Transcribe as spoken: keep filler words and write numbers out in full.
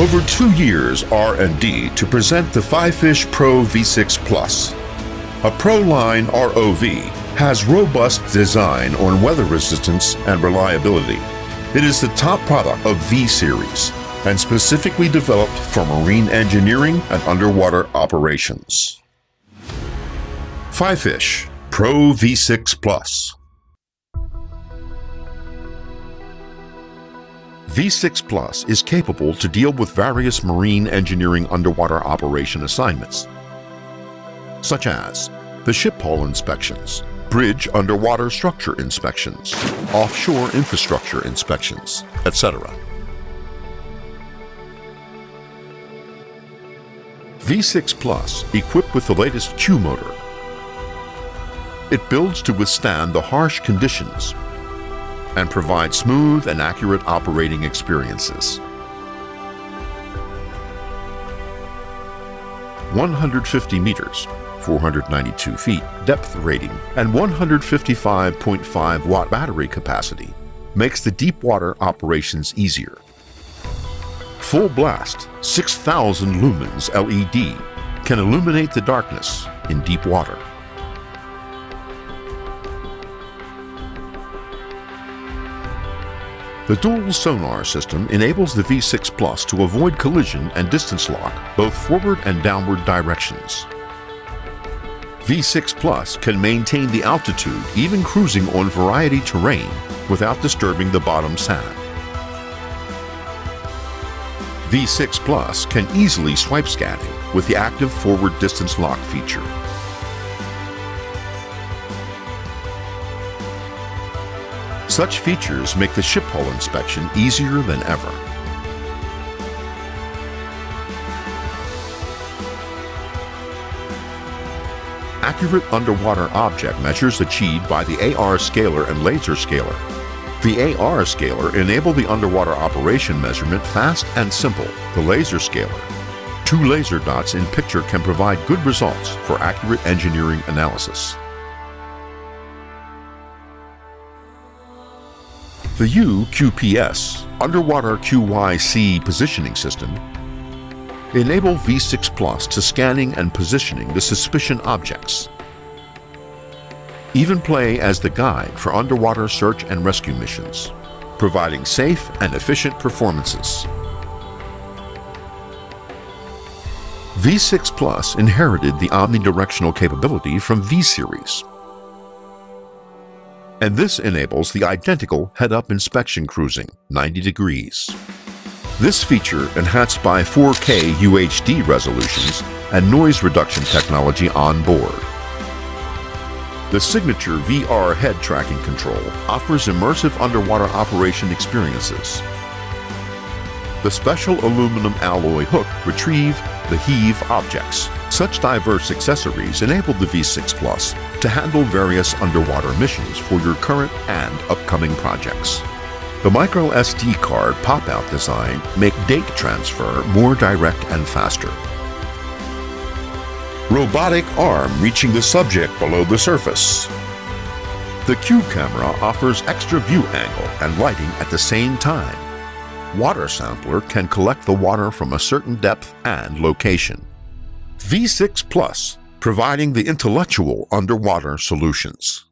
over two years R and D to present the FiFish Pro V six Plus. A Pro-Line R O V has robust design on weather resistance and reliability. It is the top product of V-Series and specifically developed for marine engineering and underwater operations. FiFish Pro V six Plus. V six Plus is capable to deal with various marine engineering underwater operation assignments, such as the ship hull inspections, bridge underwater structure inspections, offshore infrastructure inspections, et cetera. V six Plus, equipped with the latest Q motor, it builds to withstand the harsh conditions and provide smooth and accurate operating experiences. one hundred fifty meters, four hundred ninety-two feet depth rating, and one hundred fifty-five point five watt battery capacity makes the deep water operations easier. Full blast, six thousand lumens L E D can illuminate the darkness in deep water. The dual sonar system enables the V six Plus to avoid collision and distance lock, both forward and downward directions. V six Plus can maintain the altitude even cruising on variety terrain without disturbing the bottom sand. V six Plus can easily swipe scanning with the active forward distance lock feature. Such features make the ship hull inspection easier than ever. Accurate underwater object measures achieved by the A R scaler and laser scaler. The A R scaler enables the underwater operation measurement fast and simple. The laser scaler, two laser dots in picture, can provide good results for accurate engineering analysis. The U Q P S, underwater Q Y C positioning system, enable V six Plus to scanning and positioning the suspicious objects. Even play as the guide for underwater search and rescue missions, providing safe and efficient performances. V six Plus inherited the omnidirectional capability from V-Series, and this enables the identical head-up inspection cruising, ninety degrees. This feature, enhanced by four K U H D resolutions and noise reduction technology on board. The signature V R head tracking control offers immersive underwater operation experiences. The special aluminum alloy hook retrieve the heave objects. Such diverse accessories enable the V six Plus to handle various underwater missions for your current and upcoming projects. The micro S D card pop-out design make data transfer more direct and faster. Robotic arm reaching the subject below the surface. The Q camera offers extra view angle and lighting at the same time. Water sampler can collect the water from a certain depth and location. V six Plus, providing the intellectual underwater solutions.